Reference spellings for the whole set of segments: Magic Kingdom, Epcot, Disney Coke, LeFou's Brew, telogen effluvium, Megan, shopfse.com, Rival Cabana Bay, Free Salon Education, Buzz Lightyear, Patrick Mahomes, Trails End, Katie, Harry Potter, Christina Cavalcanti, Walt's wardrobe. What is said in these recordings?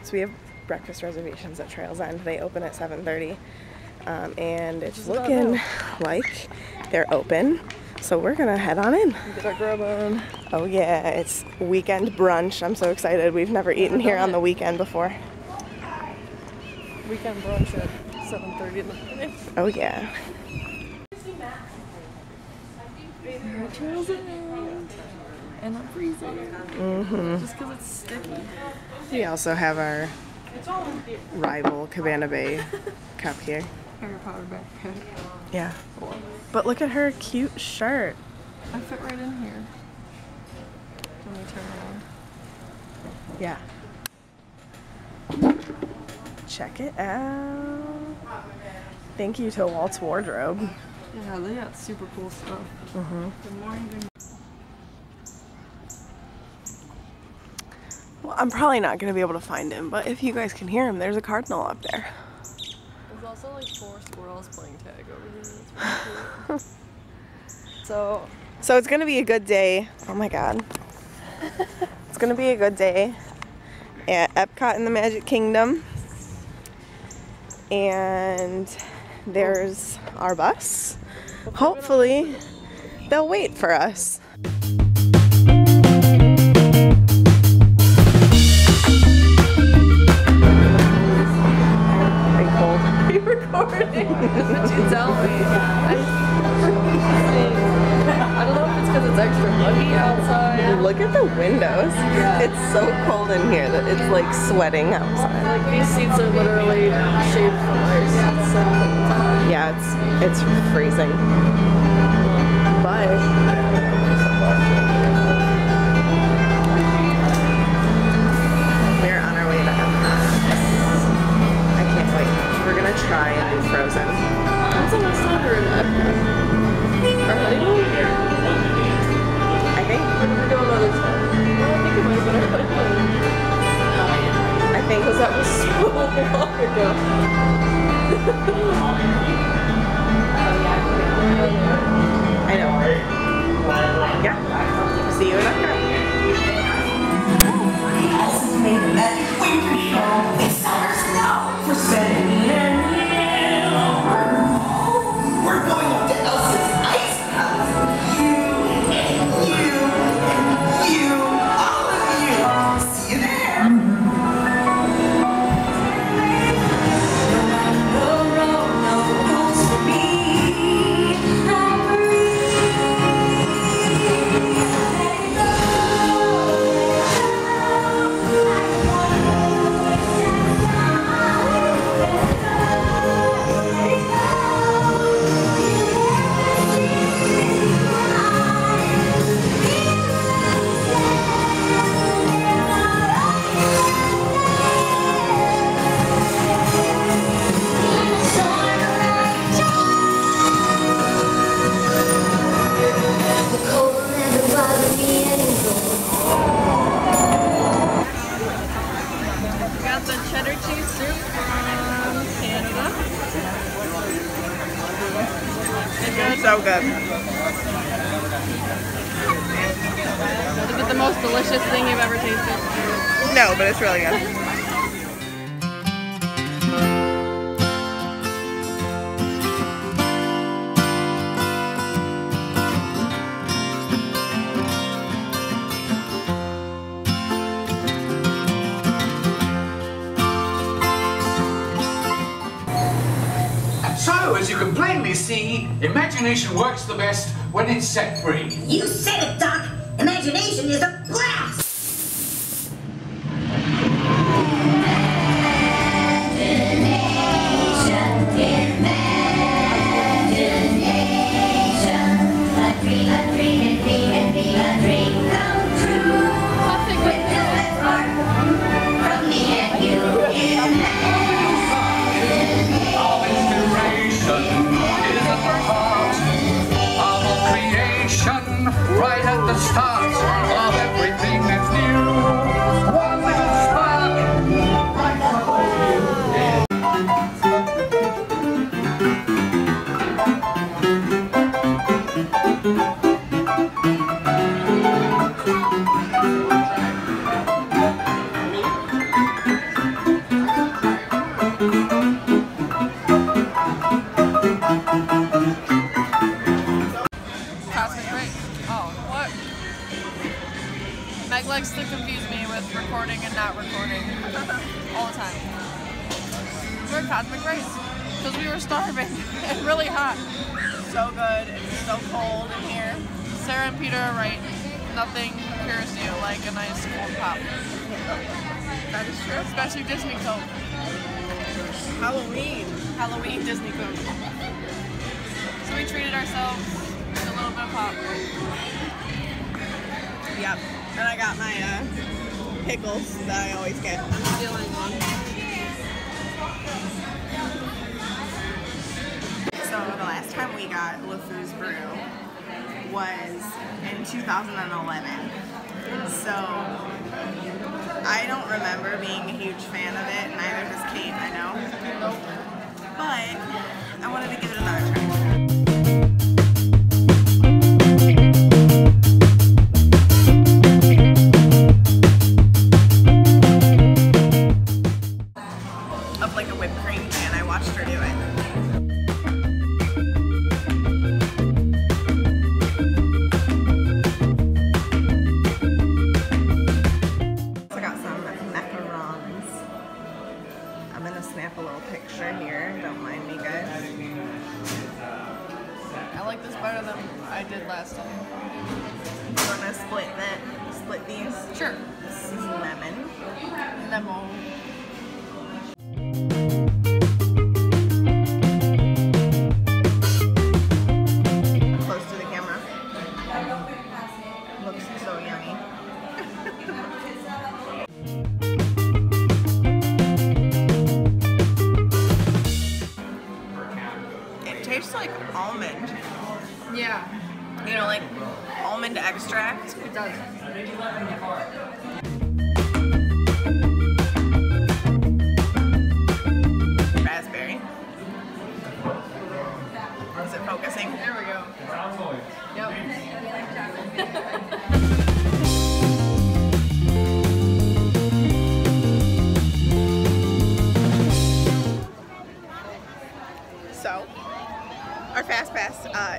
So we have breakfast reservations at Trails End. They open at 7:30, and it's looking like they're open. So we're gonna head on in. Get our grub on. Oh yeah, it's weekend brunch. I'm so excited. We've never eaten here on the weekend before. Weekend brunch at 7:30 in the morning. Oh yeah. Trails End. And I'm freezing. Mm-hmm. Just because it's sticky. We also have our Rival Cabana Bay cup here. Harry Potter backpack. Yeah. But look at her cute shirt. I fit right in here. Let me turn around. Yeah. Check it out. Thank you to Walt's Wardrobe. Yeah, they got super cool stuff. Mm-hmm. Good morning. I'm probably not going to be able to find him, but if you guys can hear him, there's a cardinal up there. There's also like four squirrels playing tag over here. It's really cool. So it's going to be a good day. Oh my god. It's going to be a good day at Epcot in the Magic Kingdom. And there's our bus. Hopefully they'll wait for us. Recording. Dude, tell me. I don't know if it's because it's extra muggy outside. Look at the windows. Yeah. It's so cold in here that it's like sweating outside. Like these seats are literally shaped from ice. It's so cold. Yeah, it's freezing. Bye. Try and do Frozen. That's a nice soccer in Epcot. Our honeymoon? I think. When did we go another time? I don't think it might have been our honeymoon. I think. Because that was so long ago. I know. Yeah. See you in Epcot. So good. Is it the most delicious thing you've ever tasted? No, but it's really good. So, as you can plainly see, imagination works the best when it's set free. You said it, Doc! Imagination is a blast! Imagination, imagination. Meg likes to confuse me with recording and not recording all the time. We're Cosmic Race because we were starving and really hot. So good. It's so cold in here. Sarah and Peter are right. Nothing cures you like a nice cold pop. That is true. Especially Disney Coke. Halloween. Halloween Disney Coke. So we treated ourselves to a little bit of pop. Yep. And I got my pickles that I always get. I'm stealing one. So the last time we got LeFou's Brew was in 2011. So I don't remember being a huge fan of it, neither does Kate, I know. But I wanted to give it another try.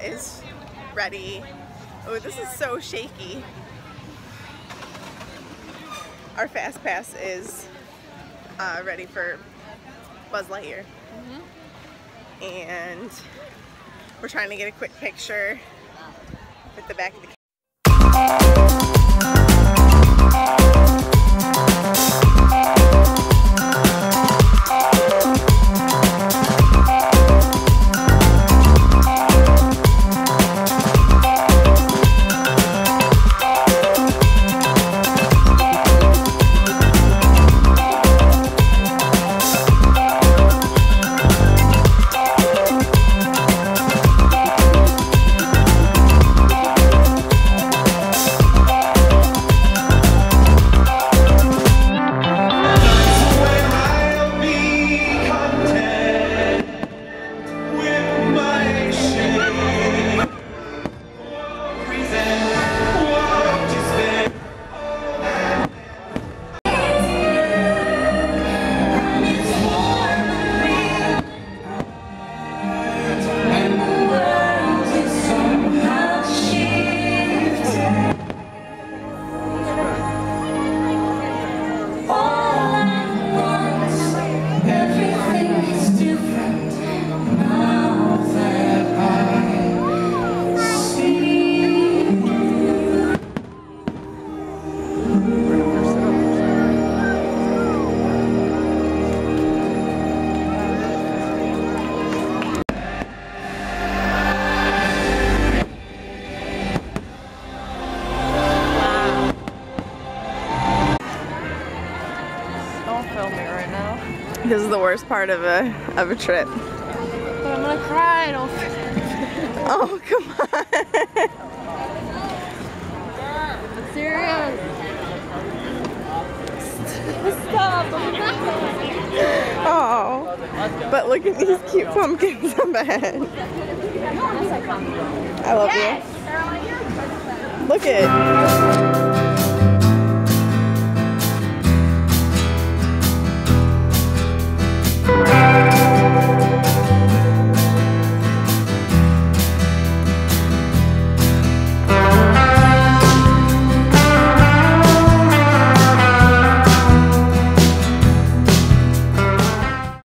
Is ready. Oh, this is so shaky. Our fast pass is ready for Buzz Lightyear. And we're trying to get a quick picture with the back of the worst part of a trip. But I'm gonna cry. Don't. Oh, come on. I'm serious. Stop. Oh, but look at these cute pumpkins on my head. I love you. Look it.